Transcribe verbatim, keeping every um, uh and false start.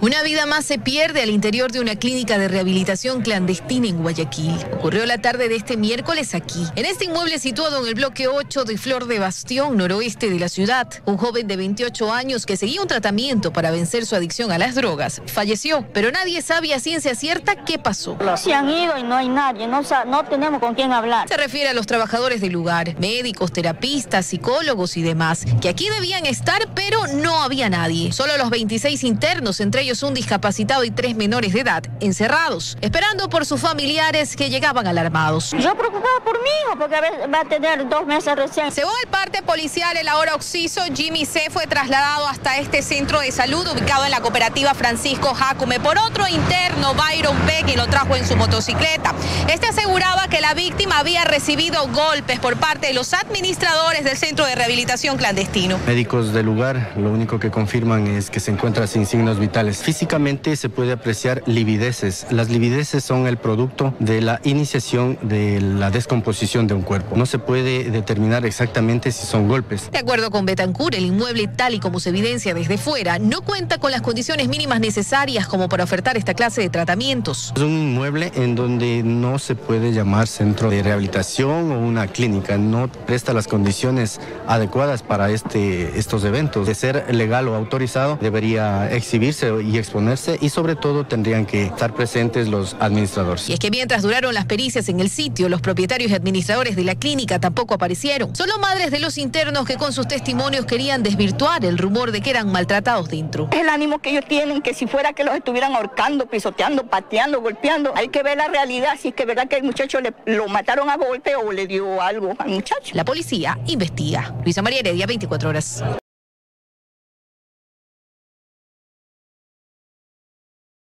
Una vida más se pierde al interior de una clínica de rehabilitación clandestina en Guayaquil. Ocurrió la tarde de este miércoles aquí, en este inmueble situado en el bloque ocho de Flor de Bastión, noroeste de la ciudad. Un joven de veintiocho años que seguía un tratamiento para vencer su adicción a las drogas falleció, pero nadie sabe a ciencia cierta qué pasó. Se han ido y no hay nadie, no, no tenemos con quién hablar. Se refiere a los trabajadores del lugar, médicos, terapistas, psicólogos y demás, que aquí debían estar, pero no había nadie. Solo los veintiséis internos, entre ellos un discapacitado y tres menores de edad, encerrados, esperando por sus familiares que llegaban alarmados. Yo preocupaba por mi hijo, porque a veces va a tener dos meses recién. Según el parte policial, el ahora occiso Jimmy C. fue trasladado hasta este centro de salud ubicado en la cooperativa Francisco Jacume por otro interno, Byron B., quien lo trajo en su motocicleta. Este aseguraba que la víctima había recibido golpes por parte de los administradores del centro de rehabilitación clandestino. Médicos del lugar lo único que confirman es que se encuentra sin signos vitales. Físicamente se puede apreciar livideces. Las livideces son el producto de la iniciación de la descomposición de un cuerpo. No se puede determinar exactamente si son golpes. De acuerdo con Betancourt, el inmueble, tal y como se evidencia desde fuera, no cuenta con las condiciones mínimas necesarias como para ofertar esta clase de tratamientos. Es un inmueble en donde no se puede llamar centro de rehabilitación o una clínica. No presta las condiciones adecuadas para este, estos eventos. De ser legal o autorizado, debería exhibirse y exponerse, y sobre todo tendrían que estar presentes los administradores. Y es que mientras duraron las pericias en el sitio, los propietarios y administradores de la clínica tampoco aparecieron. Solo madres de los internos que con sus testimonios querían desvirtuar el rumor de que eran maltratados dentro. El ánimo que ellos tienen, que si fuera que los estuvieran ahorcando, pisoteando, pateando, golpeando, hay que ver la realidad, si es que es verdad que el muchacho le, lo mataron a golpe o le dio algo al muchacho. La policía investiga. Luisa María Heredia, veinticuatro horas.